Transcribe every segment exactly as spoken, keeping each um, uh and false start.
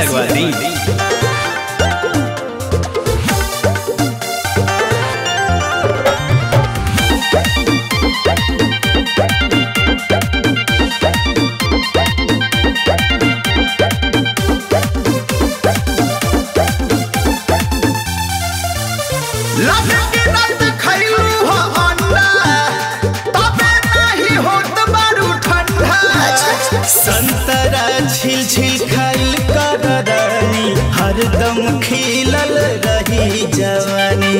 लगवा दी। संतरा छिल छिल खाइल कर रानी, हरदम खिलल रही जवानी।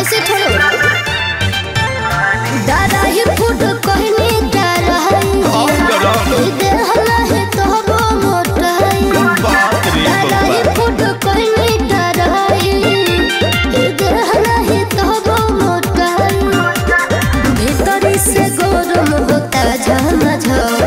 ऐसे थोड़ा दादा ही फूट कहने दारा है, देहला है तो वो मोटा है। दादा ही फूट कहने दारा है, देहला है तो वो मोटा है। भीतरी से गरम होता झमा झम,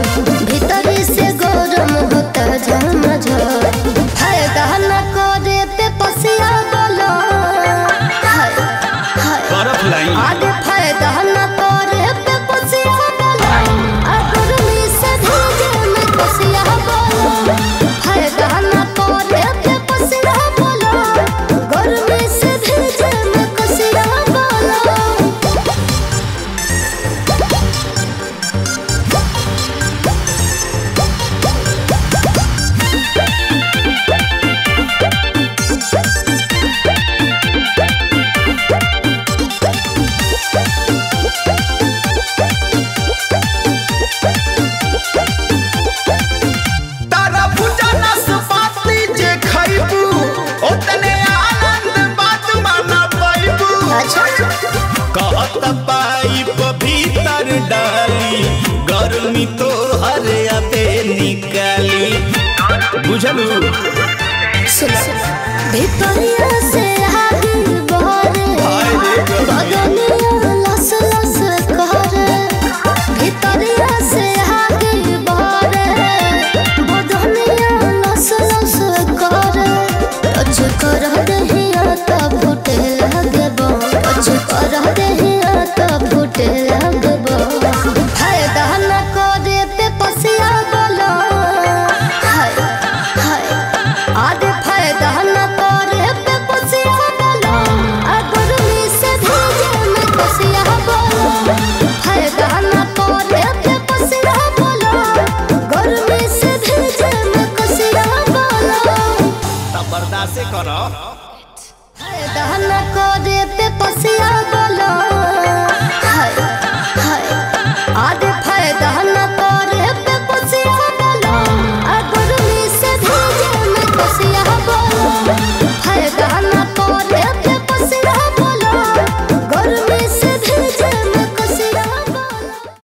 गर्मी तो हरे पे निकाली। बुझलू सुना भीतरिया से हावी बहरे, बदनिया लस लस करे। भीतरिया से हावी बहरे, बदनिया लस लस करे। अच्छे कर रहिया त फूटे लगे बो, अच्छे कर रहिया त फूटे लगे बो। से करो पेपसिया।